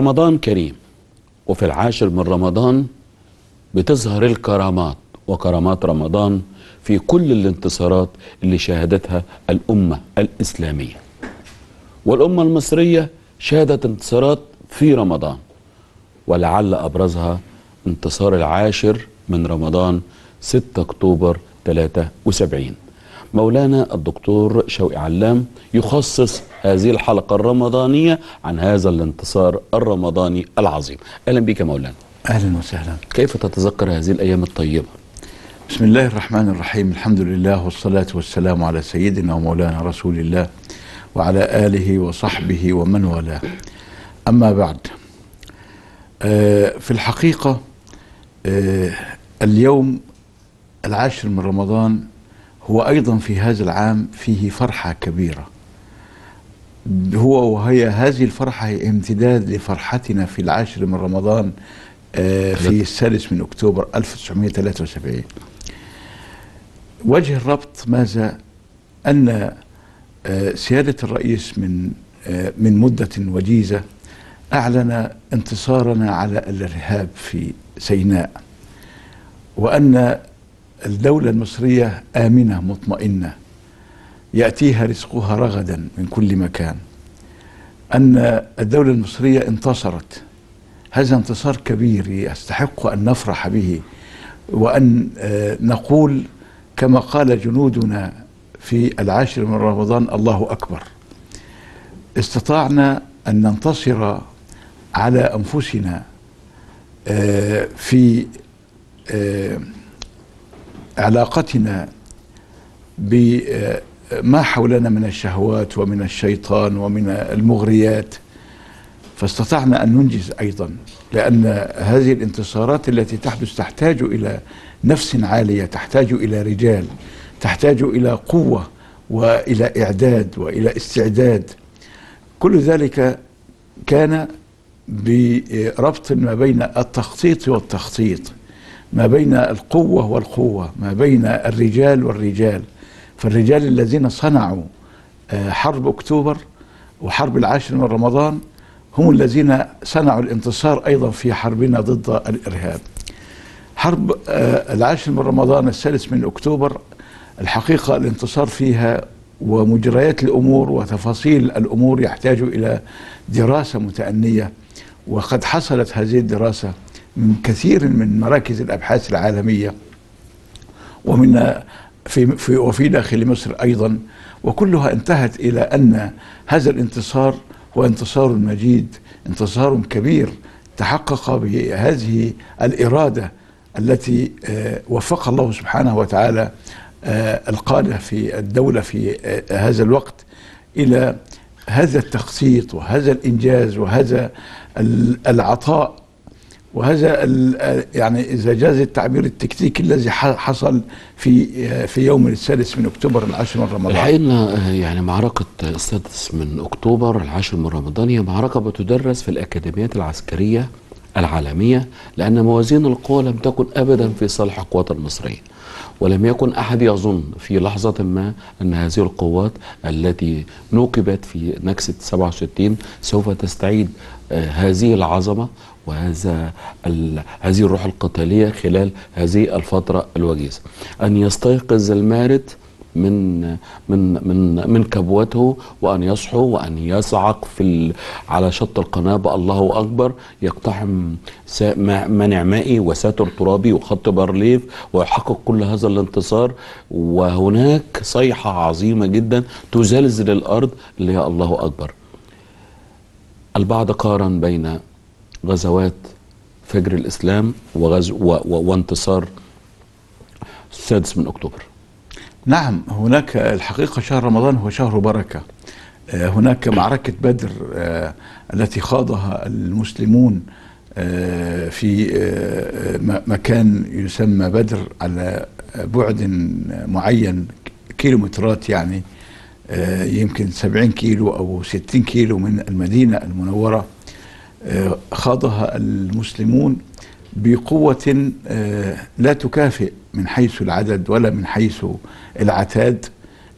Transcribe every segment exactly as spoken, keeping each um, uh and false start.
رمضان كريم، وفي العاشر من رمضان بتظهر الكرامات، وكرامات رمضان في كل الانتصارات اللي شهدتها الأمة الإسلامية. والأمة المصرية شهدت انتصارات في رمضان، ولعل أبرزها انتصار العاشر من رمضان ستة أكتوبر ثلاثة وسبعين. مولانا الدكتور شوقي علام يخصص هذه الحلقة الرمضانية عن هذا الانتصار الرمضاني العظيم. أهلا بك مولانا. أهلا وسهلا. كيف تتذكر هذه الأيام الطيبة؟ بسم الله الرحمن الرحيم، الحمد لله والصلاة والسلام على سيدنا ومولانا رسول الله وعلى آله وصحبه ومن والاه. أما بعد، في الحقيقة اليوم العاشر من رمضان هو أيضا في هذا العام فيه فرحة كبيرة، هو وهي هذه الفرحة هي امتداد لفرحتنا في العاشر من رمضان في السادس من أكتوبر ألف وتسعمئة وثلاثة وسبعين. وجه الربط ماذا؟ أن سيادة الرئيس من من مدة وجيزة أعلن انتصارنا على الإرهاب في سيناء، وأن الدولة المصرية آمنة مطمئنة يأتيها رزقها رغدا من كل مكان، أن الدولة المصرية انتصرت. هذا انتصار كبير يستحق أن نفرح به، وأن نقول كما قال جنودنا في العاشر من رمضان: الله أكبر. استطعنا أن ننتصر على أنفسنا في علاقتنا بما حولنا من الشهوات ومن الشيطان ومن المغريات، فاستطعنا أن ننجز أيضا، لأن هذه الانتصارات التي تحدث تحتاج إلى نفس عالية، تحتاج إلى رجال، تحتاج إلى قوة وإلى إعداد وإلى استعداد. كل ذلك كان بربط ما بين التخطيط والتخطيط، ما بين القوة والقوة، ما بين الرجال والرجال. فالرجال الذين صنعوا حرب أكتوبر وحرب العاشر من رمضان هم الذين صنعوا الانتصار أيضا في حربنا ضد الإرهاب. حرب العاشر من رمضان الثالث من أكتوبر الحقيقة الانتصار فيها ومجريات الأمور وتفاصيل الأمور يحتاج إلى دراسة متأنية، وقد حصلت هذه الدراسة من كثير من مراكز الأبحاث العالمية ومن في, في وفي داخل مصر أيضا، وكلها انتهت إلى أن هذا الانتصار هو انتصار مجيد، انتصار كبير تحقق بهذه الإرادة التي وفق الله سبحانه وتعالى القادة في الدولة في هذا الوقت إلى هذا التخطيط وهذا الإنجاز وهذا العطاء وهذا يعني إذا جاز التعبير التكتيكي الذي حصل في في يوم السادس من أكتوبر العاشر من رمضان. الحقيقة يعني معركة السادس من أكتوبر العاشر من رمضان هي معركة بتدرس في الأكاديميات العسكرية العالمية، لأن موازين القوى لم تكن أبدا في صالح القوات المصرية، ولم يكن أحد يظن في لحظة ما أن هذه القوات التي نوقبت في نكسة سبعة وستين سوف تستعيد هذه العظمة وهذا هذه الروح القتالية خلال هذه الفترة الوجيزة. أن يستيقظ المارد من من من من كبوته، وأن يصحو وأن يصعق في على شط القنابة الله أكبر، يقتحم منع مائي وساتر ترابي وخط بارليف ويحقق كل هذا الانتصار. وهناك صيحة عظيمة جدا تزلزل الأرض اللي هي الله أكبر. البعض قارن بين غزوات فجر الإسلام وغزو و و وانتصار السادس من أكتوبر. نعم، هناك الحقيقة شهر رمضان هو شهر بركة. هناك معركة بدر التي خاضها المسلمون في مكان يسمى بدر على بعد معين، كيلومترات يعني يمكن سبعين كيلو أو ستين كيلو من المدينة المنورة. خاضها المسلمون بقوة لا تكافئ من حيث العدد ولا من حيث العتاد،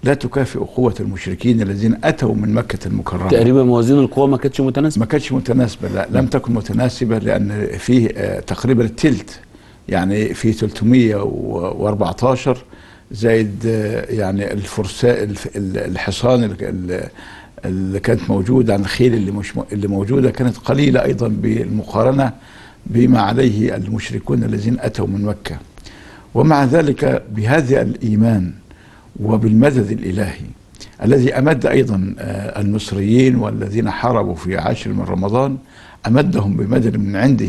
لا تكافئ قوة المشركين الذين أتوا من مكة المكرمة. تقريبا موازين القوة ما كانتش متناسبة. ما كانتش متناسبة، لا لم تكن متناسبة، لأن فيه تقريبا الثلث، يعني في ثلاثمائة وأربعة عشر زائد يعني الفرساء الحصان اللي كانت موجودة عن الخيل اللي مش اللي موجودة كانت قليلة أيضا بالمقارنة بما عليه المشركون الذين أتوا من مكة. ومع ذلك بهذا الإيمان وبالمدد الإلهي الذي أمد أيضا المصريين والذين حاربوا في عاشر من رمضان، أمدهم بمدد من عنده.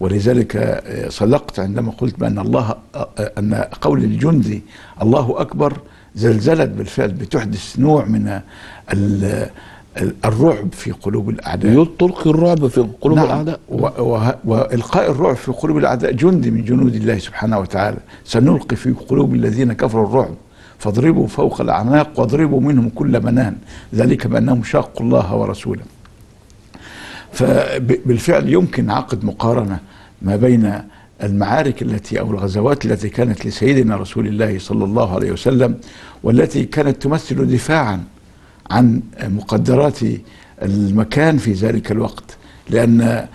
ولذلك صدقت عندما قلت بأن الله أن قول الجندي الله أكبر زلزلت بالفعل، بتحدث نوع من الرعب في قلوب الأعداء، تلقي الرعب في قلوب نعم الأعداء، وإلقاء الرعب في قلوب الأعداء جندي من جنود الله سبحانه وتعالى. سنلقي في قلوب الذين كفروا الرعب فاضربوا فوق الأعناق واضربوا منهم كل منان، ذلك بأنهم شاقوا الله ورسوله. فبالفعل يمكن عقد مقارنة ما بين المعارك التي أو الغزوات التي كانت لسيدنا رسول الله صلى الله عليه وسلم، والتي كانت تمثل دفاعا عن مقدرات المكان في ذلك الوقت، لأن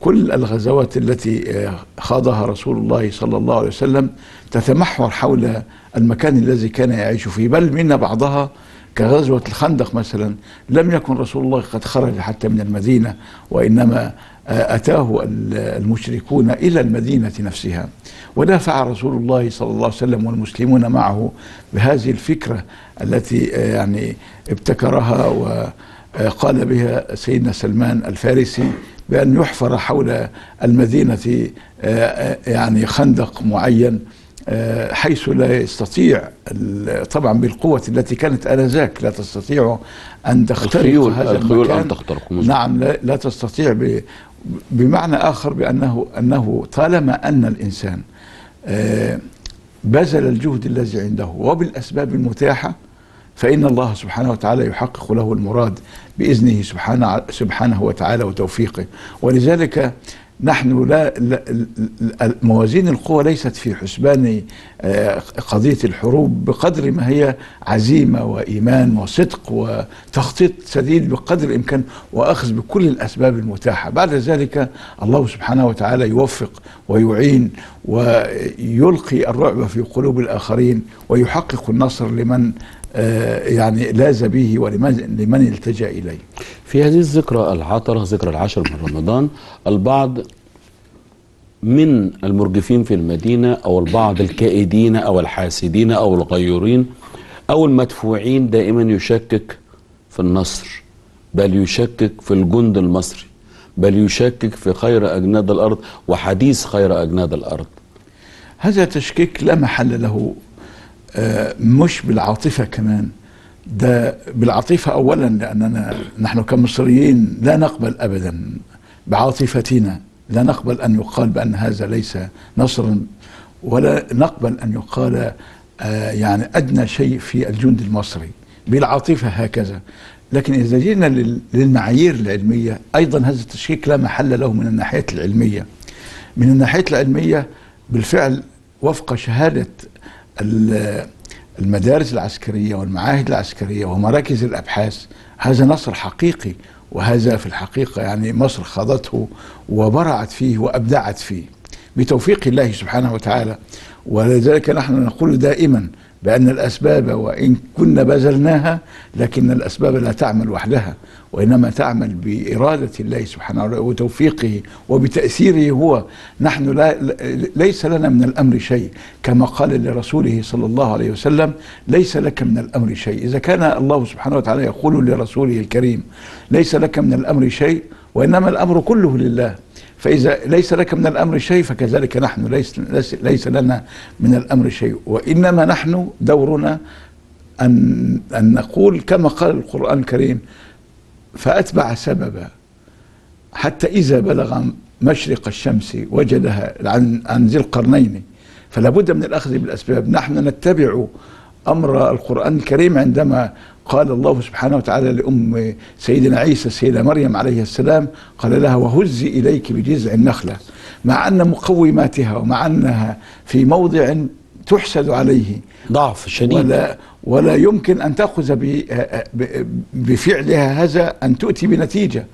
كل الغزوات التي خاضها رسول الله صلى الله عليه وسلم تتمحور حول المكان الذي كان يعيش فيه، بل من بعضها كغزوة الخندق مثلا لم يكن رسول الله قد خرج حتى من المدينة، وإنما أتاه المشركون إلى المدينة نفسها. ودافع رسول الله صلى الله عليه وسلم والمسلمون معه بهذه الفكرة التي يعني ابتكرها وقال بها سيدنا سلمان الفارسي بأن يحفر حول المدينة يعني خندق معين حيث لا يستطيع، طبعا بالقوة التي كانت آنذاك لا تستطيع أن تخترق هذا المكان، نعم لا, لا تستطيع، بمعنى آخر بأنه أنه طالما أن الإنسان بذل الجهد الذي عنده وبالأسباب المتاحة فإن الله سبحانه وتعالى يحقق له المراد بإذنه سبحانه, سبحانه وتعالى وتوفيقه. ولذلك نحن لا, لا موازين القوى ليست في حسبان قضية الحروب بقدر ما هي عزيمة وإيمان وصدق وتخطيط سديد بقدر الإمكان وأخذ بكل الأسباب المتاحة. بعد ذلك الله سبحانه وتعالى يوفق ويعين ويلقي الرعب في قلوب الآخرين ويحقق النصر لمن يعني لاذ به ولمن لمن التجأ إليه. في هذه الذكرى العطرة، ذكرى العاشر من رمضان، البعض من المرجفين في المدينة أو البعض الكائدين أو الحاسدين أو الغيورين أو المدفوعين دائما يشكك في النصر، بل يشكك في الجند المصري، بل يشكك في خير أجناد الأرض وحديث خير أجناد الأرض. هذا تشكيك لا محل له، مش بالعاطفة كمان، ده بالعاطفة أولا، لأننا نحن كمصريين لا نقبل أبدا بعاطفتنا، لا نقبل أن يقال بأن هذا ليس نصرا، ولا نقبل أن يقال يعني أدنى شيء في الجند المصري بالعاطفة هكذا. لكن إذا جئنا للمعايير العلمية أيضا هذا التشكيك لا محل له من الناحية العلمية. من الناحية العلمية بالفعل وفق شهادة المدارس العسكرية والمعاهد العسكرية ومراكز الأبحاث هذا نصر حقيقي، وهذا في الحقيقة يعني مصر خاضته وبرعت فيه وأبدعت فيه بتوفيق الله سبحانه وتعالى. ولذلك نحن نقول دائما بأن الأسباب وإن كنا بذلناها لكن الأسباب لا تعمل وحدها، وإنما تعمل بإرادة الله سبحانه وتعالى وتوفيقه وبتأثيره هو. نحن لا ليس لنا من الأمر شيء، كما قال لرسوله صلى الله عليه وسلم ليس لك من الأمر شيء. إذا كان الله سبحانه وتعالى يقول لرسوله الكريم ليس لك من الأمر شيء وإنما الأمر كله لله، فإذا ليس لك من الأمر شيء فكذلك نحن ليس, ليس لنا من الأمر شيء، وإنما نحن دورنا أن, أن نقول كما قال القرآن الكريم فأتبع سببا حتى إذا بلغ مشرق الشمس وجدها عن ذي القرنين. فلا بد من الأخذ بالأسباب. نحن نتبع أمر القرآن الكريم عندما قال الله سبحانه وتعالى لأم سيدنا عيسى السيدة مريم عليه السلام، قال لها وهزي إليك بجذع النخلة، مع أن مقوماتها ومع أنها في موضع تحسد عليه ضعف شديد، ولا ولا يمكن أن تأخذ بفعلها هذا أن تؤتي بنتيجة،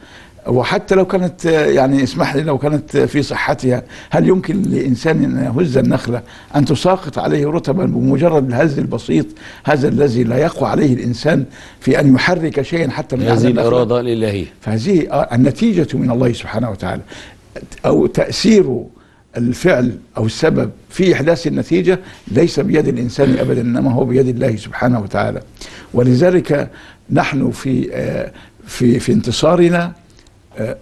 وحتى لو كانت يعني اسمح لي لو كانت في صحتها. هل يمكن لإنسان أن يهز النخلة أن تساقط عليه رطبا بمجرد الهز البسيط هذا الذي لا يقوى عليه الإنسان في أن يحرك شيئا حتى من هذه الإرادة الإلهية؟ فهذه النتيجة من الله سبحانه وتعالى، أو تأثيره الفعل أو السبب في إحداث النتيجة ليس بيد الإنسان أبدا، إنما هو بيد الله سبحانه وتعالى. ولذلك نحن في في في انتصارنا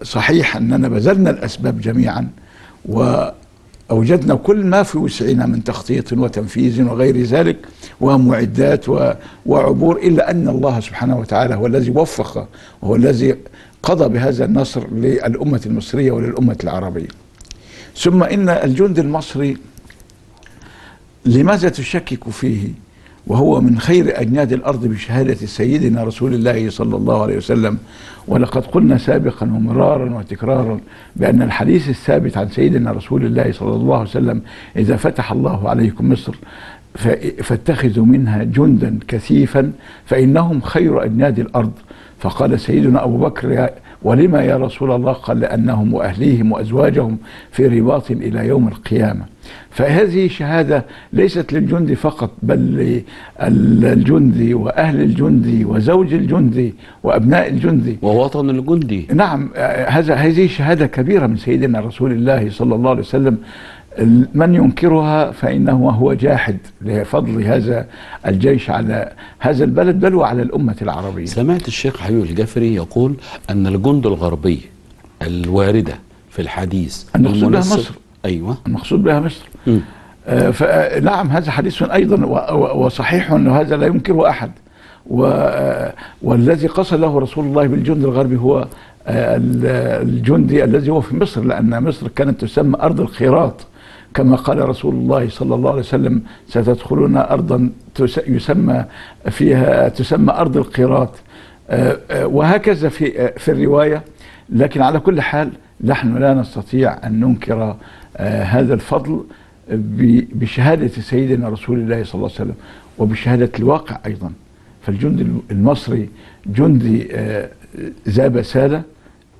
صحيح أننا بذلنا الأسباب جميعا وأوجدنا كل ما في وسعنا من تخطيط وتنفيذ وغير ذلك ومعدات وعبور، إلا أن الله سبحانه وتعالى هو الذي وفق وهو الذي قضى بهذا النصر للأمة المصرية وللأمة العربية. ثم إن الجند المصري لماذا تشكك فيه وهو من خير أجناد الأرض بشهادة سيدنا رسول الله صلى الله عليه وسلم؟ ولقد قلنا سابقا ومرارا وتكرارا بأن الحديث الثابت عن سيدنا رسول الله صلى الله عليه وسلم: إذا فتح الله عليكم مصر فاتخذوا منها جندا كثيفا فإنهم خير أجناد الأرض. فقال سيدنا أبو بكر: ولما يا رسول الله؟ قال: لأنهم وأهليهم وأزواجهم في رباط إلى يوم القيامة. فهذه شهادة ليست للجندي فقط، بل للجندي وأهل الجندي وزوج الجندي وأبناء الجندي ووطن الجندي. نعم، هذا هذه شهادة كبيرة من سيدنا رسول الله صلى الله عليه وسلم، من ينكرها فإنه هو جاحد لفضل هذا الجيش على هذا البلد بل وعلى الأمة العربية. سمعت الشيخ حبيب الجفري يقول أن الجند الغربي الواردة في الحديث المقصود بها مصر. أيوة، المقصود بها مصر. آه فنعم، هذا حديث أيضا وصحيح، أنه هذا لا ينكره أحد، والذي قصد له رسول الله بالجند الغربي هو الجندي الذي هو في مصر، لأن مصر كانت تسمى أرض الخيرات، كما قال رسول الله صلى الله عليه وسلم: ستدخلون أرضا يسمى فيها تسمى أرض القيراط، وهكذا في في الرواية. لكن على كل حال نحن لا نستطيع أن ننكر هذا الفضل بشهادة سيدنا رسول الله صلى الله عليه وسلم وبشهادة الواقع أيضا. فالجندي المصري جندي ذا بسالة،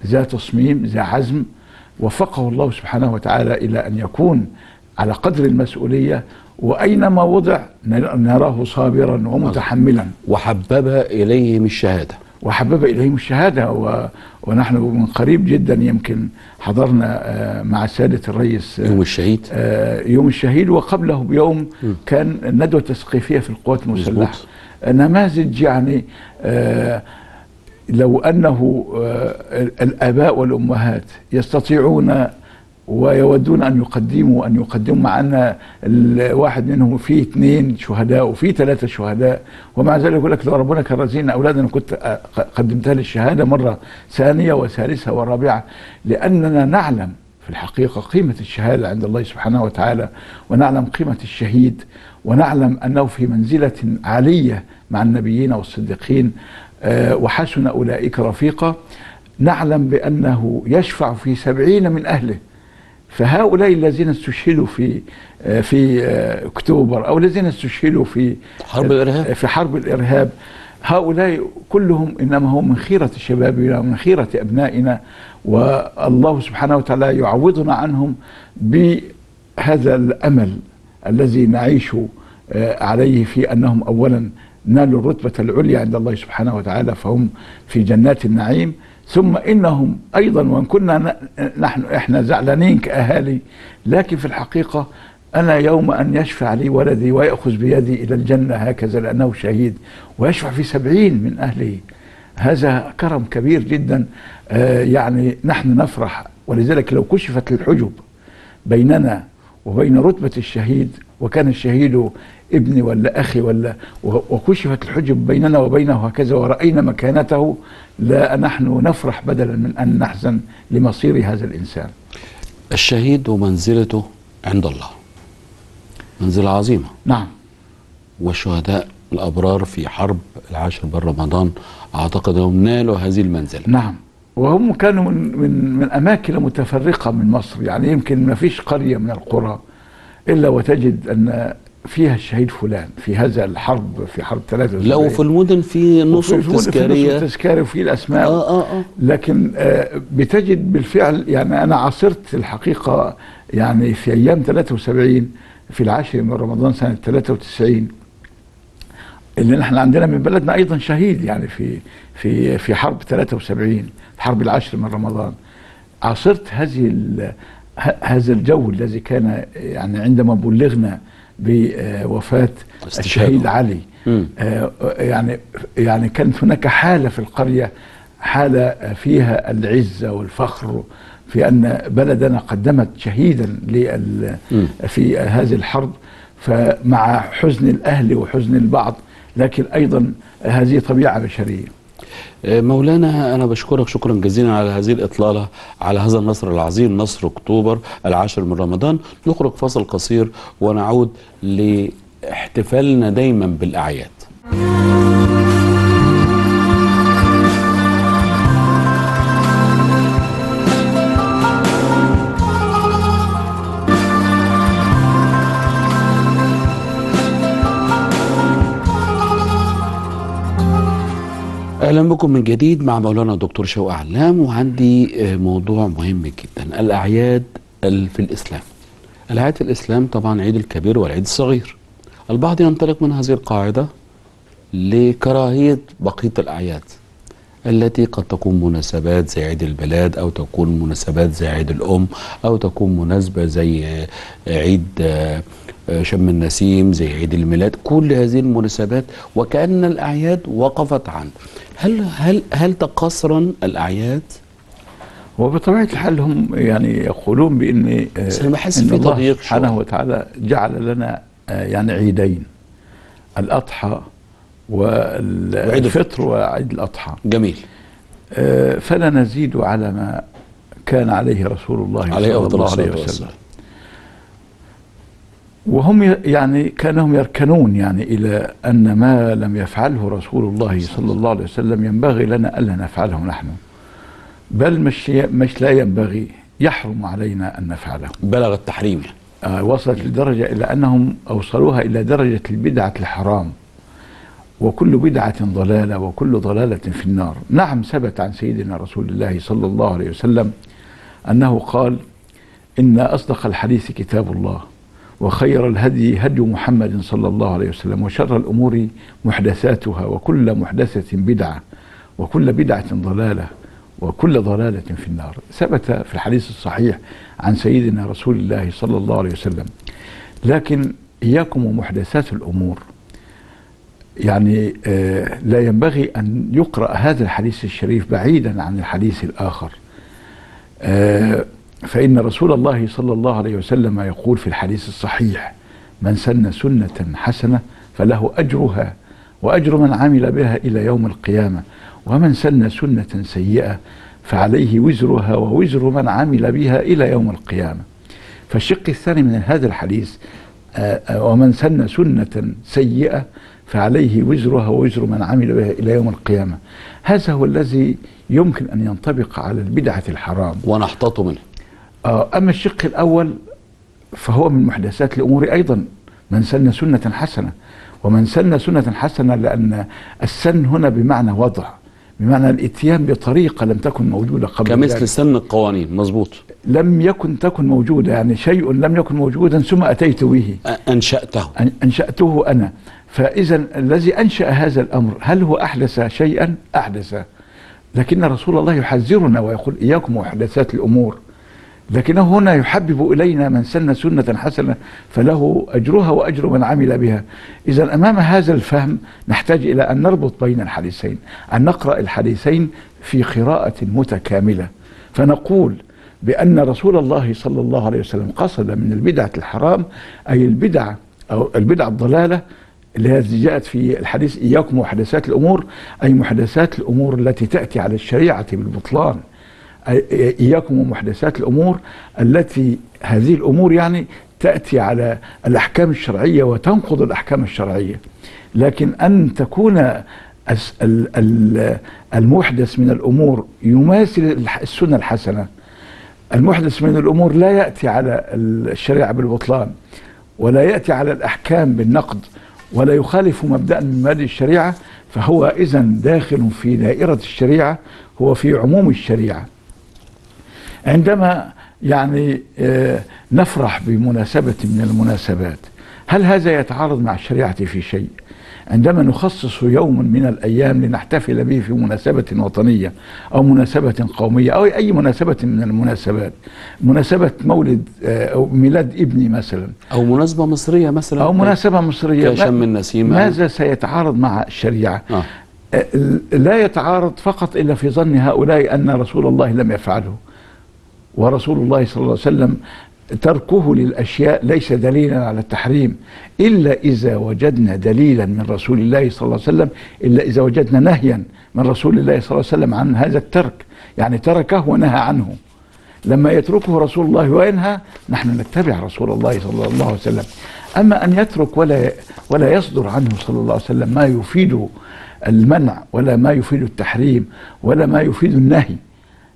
ذا تصميم، ذا عزم، وفقه الله سبحانه وتعالى إلى أن يكون على قدر المسؤولية، وأينما وضع نراه صابرا ومتحملا. وحبب إليهم الشهادة وحبب إليهم الشهادة و... ونحن من قريب جدا يمكن حضرنا مع سادة الرئيس يوم الشهيد، يوم الشهيد، وقبله بيوم كان الندوة التثقيفية في القوات المسلحة. نماذج يعني لو أنه الآباء والأمهات يستطيعون ويودون أن يقدموا أن يقدموا مع أن الواحد منهم فيه اثنين شهداء وفيه ثلاثة شهداء، ومع ذلك يقول لك: لو ربنا كان رزقنا أولادنا كنت قدمتها للشهادة مرة ثانية وثالثة ورابعة. لأننا نعلم في الحقيقة قيمة الشهادة عند الله سبحانه وتعالى، ونعلم قيمة الشهيد، ونعلم أنه في منزلة عالية مع النبيين والصديقين وحسن أولئك رفيقا. نعلم بأنه يشفع في سبعين من أهله، فهؤلاء الذين استشهدوا في في أكتوبر أو الذين استشهدوا في حرب الإرهاب في حرب الإرهاب هؤلاء كلهم إنما هم من خيرة شبابنا ومن خيرة أبنائنا، والله سبحانه وتعالى يعوضنا عنهم بهذا الأمل الذي نعيش عليه، في أنهم أولا نالوا الرتبة العليا عند الله سبحانه وتعالى فهم في جنات النعيم. ثم إنهم أيضا وإن كنا نحن إحنا زعلانين كأهالي، لكن في الحقيقة أنا يوم أن يشفع لي ولدي ويأخذ بيدي إلى الجنة هكذا لأنه شهيد، ويشفع في سبعين من أهله، هذا كرم كبير جدا. آه يعني نحن نفرح، ولذلك لو كشفت الحجب بيننا وبين رتبة الشهيد، وكان الشهيد ابني ولا أخي ولا، وكشفت الحجب بيننا وبينه هكذا ورأينا مكانته، لا نحن نفرح بدلا من أن نحزن لمصير هذا الإنسان. الشهيد ومنزلته عند الله منزلة عظيمة. نعم، والشهداء الأبرار في حرب العاشر من رمضان أعتقد أنهم نالوا هذه المنزلة. نعم، وهم كانوا من, من, من أماكن متفرقة من مصر، يعني يمكن ما فيش قرية من القرى إلا وتجد أن فيها الشهيد فلان في هذا الحرب، في حرب ثلاثة وسبعين، لو في المدن في نصب تذكارية، في نصب تذكاري وفي الأسماء. آه آه آه. لكن آه بتجد بالفعل، يعني أنا عاصرت الحقيقة يعني في أيام ثلاثة وسبعين، في العاشر من رمضان سنة ثلاثة وتسعين، اللي نحن عندنا من بلدنا أيضا شهيد يعني في في في حرب ثلاثة وسبعين، في حرب العاشر من رمضان. عاصرت هذه هذا الجو الذي كان يعني عندما بلغنا بوفاة الشهيد علي. مم. يعني يعني كانت هناك حالة في القرية، حالة فيها العزة والفخر في أن بلدنا قدمت شهيدا في هذه الحرب، فمع حزن الأهل وحزن البعض، لكن أيضا هذه طبيعة بشرية. مولانا، أنا بشكرك شكرا جزيلا على هذه الإطلالة، على هذا النصر العظيم، نصر أكتوبر العاشر من رمضان. نخرج فصل قصير ونعود لاحتفالنا دايما بالأعياد. اهلا بكم من جديد مع مولانا دكتور شوقي علام، وعندي موضوع مهم جدا، الاعياد في الاسلام. الاعياد في الاسلام طبعا عيد الكبير والعيد الصغير. البعض ينطلق من هذه القاعده لكراهيه بقيه الاعياد التي قد تكون مناسبات زي عيد البلاد، او تكون مناسبات زي عيد الام، او تكون مناسبه زي عيد شم النسيم، زي عيد الميلاد. كل هذه المناسبات وكأن الأعياد وقفت عنه. هل هل هل تقصرا الأعياد؟ وبطبيعة الحال هم يعني يقولون بأن بحس في تضييق، سبحانه وتعالى جعل لنا يعني عيدين، الأضحى والفطر وعيد الأضحى. جميل. فلا نزيد على ما كان عليه رسول الله عليه صلى الله عليه وسلم. وهم يعني كانهم يركنون يعني إلى أن ما لم يفعله رسول الله صلى الله عليه وسلم ينبغي لنا ألا نفعله نحن، بل مش, مش لا ينبغي، يحرم علينا أن نفعله. بلغ التحريم. آه وصلت لدرجة إلى أنهم أوصلوها إلى درجة البدعة الحرام، وكل بدعة ضلالة وكل ضلالة في النار. نعم، ثبت عن سيدنا رسول الله صلى الله عليه وسلم أنه قال: إن أصدق الحديث كتاب الله، وخير الهدي هدي محمد صلى الله عليه وسلم، وشر الأمور محدثاتها، وكل محدثة بدعة، وكل بدعة ضلالة، وكل ضلالة في النار. ثبت في الحديث الصحيح عن سيدنا رسول الله صلى الله عليه وسلم. لكن إياكم ومحدثات الأمور، يعني لا ينبغي أن يقرأ هذا الحديث الشريف بعيدا عن الحديث الآخر، فإن رسول الله صلى الله عليه وسلم يقول في الحديث الصحيح: من سن سنة حسنة فله أجرها وأجر من عمل بها إلى يوم القيامة، ومن سن سنة سيئة فعليه وزرها ووزر من عمل بها إلى يوم القيامة. فالشق الثاني من هذا الحديث: ومن سن سنة سيئة فعليه وزرها ووزر من عمل بها إلى يوم القيامة. هذا هو الذي يمكن أن ينطبق على البدعة الحرام ونحتاط منه. أما الشق الأول فهو من محدثات الأمور أيضا، من سن سنة حسنة. ومن سن سنة حسنة، لأن السن هنا بمعنى وضع، بمعنى الاتيان بطريقة لم تكن موجودة قبل ذلك، كمثل سن القوانين. مظبوط. لم يكن تكن موجودة، يعني شيء لم يكن موجودا ثم أتيت به، أنشأته أنشأته أنا. فإذا الذي أنشأ هذا الأمر هل هو أحدث شيئا؟ أحدث. لكن رسول الله يحذرنا ويقول: إياكم ومحدثات الأمور. لكنه هنا يحبب إلينا: من سن سنة حسنة فله أجرها وأجر من عمل بها. إذا أمام هذا الفهم نحتاج إلى أن نربط بين الحديثين، أن نقرأ الحديثين في قراءة متكاملة، فنقول بأن رسول الله صلى الله عليه وسلم قصد من البدعة الحرام، أي البدعة أو البدعة الضلالة التي جاءت في الحديث: إياكم محدثات الأمور، أي محدثات الأمور التي تأتي على الشريعة بالبطلان. إياكم ومحدثات الأمور التي هذه الأمور يعني تأتي على الأحكام الشرعية وتنقض الأحكام الشرعية. لكن أن تكون المحدث من الأمور يماثل السنة الحسنة، المحدث من الأمور لا يأتي على الشريعة بالبطلان، ولا يأتي على الأحكام بالنقد ولا يخالف مبدأ من مبادئ الشريعة، فهو إذن داخل في دائرة الشريعة، هو في عموم الشريعة. عندما يعني نفرح بمناسبة من المناسبات، هل هذا يتعارض مع الشريعة في شيء؟ عندما نخصص يوما من الأيام لنحتفل به في مناسبة وطنية أو مناسبة قومية أو أي مناسبة من المناسبات، مناسبة مولد أو ميلاد ابني مثلا، أو مناسبة مصرية مثلا، أو مناسبة مصرية كشم النسيم، ماذا سيتعارض مع الشريعة؟ آه. لا يتعارض فقط إلا في ظن هؤلاء أن رسول الله لم يفعله، ورسول الله صلى الله عليه وسلم تركه للأشياء ليس دليلا على التحريم، إلا إذا وجدنا دليلا من رسول الله صلى الله عليه وسلم، إلا إذا وجدنا نهيا من رسول الله صلى الله عليه وسلم عن هذا الترك، يعني تركه ونهى عنه. لما يتركه رسول الله وينهى نحن نتبع رسول الله صلى الله عليه وسلم. أما أن يترك ولا ولا يصدر عنه صلى الله عليه وسلم ما يفيد المنع ولا ما يفيد التحريم ولا ما يفيد النهي،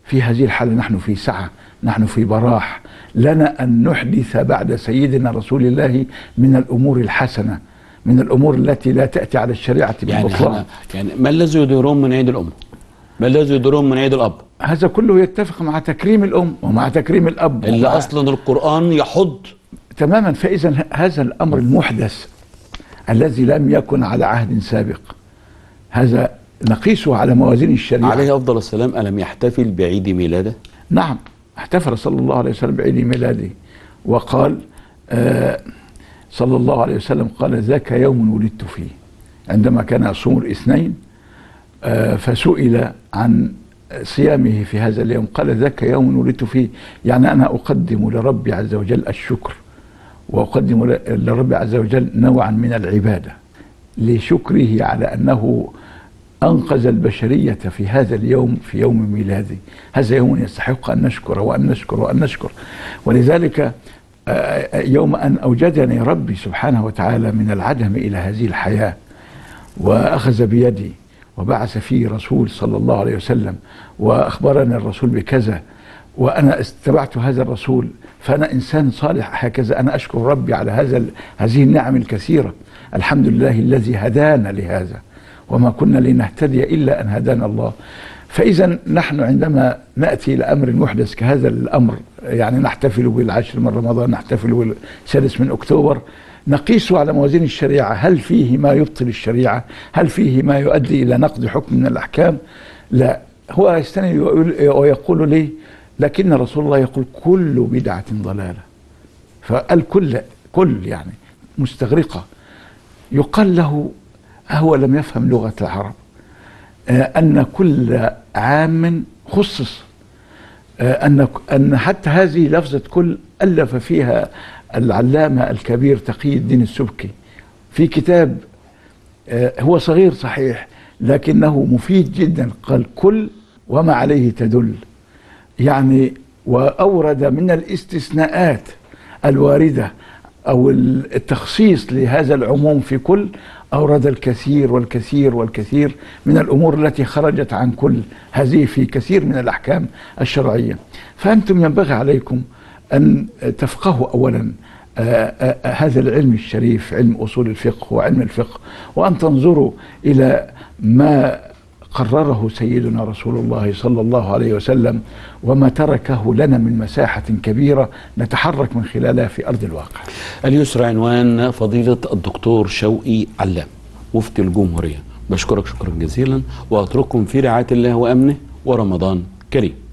في هذه الحالة نحن في سعة، نحن في براح، لنا أن نحدث بعد سيدنا رسول الله من الأمور الحسنة، من الأمور التي لا تأتي على الشريعة بالإطلاق. يعني, يعني ما الذي يديرون من عيد الأم؟ ما الذي يديرون من عيد الأب؟ هذا كله يتفق مع تكريم الأم ومع تكريم الأب اللي أصلا القرآن يحض تماما. فإذا هذا الأمر المحدث الذي لم يكن على عهد سابق، هذا نقيسه على موازين الشريعة. عليه أفضل السلام ألم يحتفل بعيد ميلاده؟ نعم، احتفل صلى الله عليه وسلم بعيد ميلاده، وقال آه صلى الله عليه وسلم قال ذاك يوم ولدت فيه، عندما كان يصوم الاثنين آه فسئل عن صيامه في هذا اليوم قال ذاك يوم ولدت فيه، يعني أنا أقدم لربي عز وجل الشكر، وأقدم لربي عز وجل نوعا من العبادة لشكره على أنه أنقذ البشرية في هذا اليوم، في يوم ميلادي. هذا يوم يستحق أن نشكر وأن نشكر وأن نشكر. ولذلك يوم أن أوجدني ربي سبحانه وتعالى من العدم إلى هذه الحياة، وأخذ بيدي وبعث فيه رسول صلى الله عليه وسلم، وأخبرني الرسول بكذا وأنا اتبعت هذا الرسول، فأنا إنسان صالح هكذا، أنا أشكر ربي على هذا هذه النعم الكثيرة. الحمد لله الذي هدانا لهذا، وما كنا لنهتدي إلا أن هدانا الله. فإذا نحن عندما نأتي إلى أمر محدث كهذا الأمر، يعني نحتفل بالعاشر من رمضان، نحتفل بالسادس من أكتوبر، نقيسه على موازين الشريعة، هل فيه ما يبطل الشريعة؟ هل فيه ما يؤدي إلى نقض حكم من الأحكام؟ لا. هو يستند ويقول لي لكن رسول الله يقول كل بدعة ضلالة، فالكل كل يعني مستغرقة. يقال له هو لم يفهم لغة العرب، أن كل عام خصص، أن أن حتى هذه لفظة كل ألف فيها العلامة الكبير تقي الدين السبكي في كتاب هو صغير صحيح لكنه مفيد جدا، قال كل وما عليه تدل، يعني وأورد من الاستثناءات الواردة أو التخصيص لهذا العموم في كل، أورد الكثير والكثير والكثير من الأمور التي خرجت عن كل هذه في كثير من الأحكام الشرعية. فأنتم ينبغي عليكم أن تفقهوا أولا آآ آآ هذا العلم الشريف، علم أصول الفقه وعلم الفقه، وأن تنظروا إلى ما قرره سيدنا رسول الله صلى الله عليه وسلم وما تركه لنا من مساحة كبيرة نتحرك من خلالها في أرض الواقع. اليسر عنوان فضيلة الدكتور شوقي علام مفتي الجمهورية. بشكرك شكرا جزيلا وأترككم في رعاية الله وأمنه، ورمضان كريم.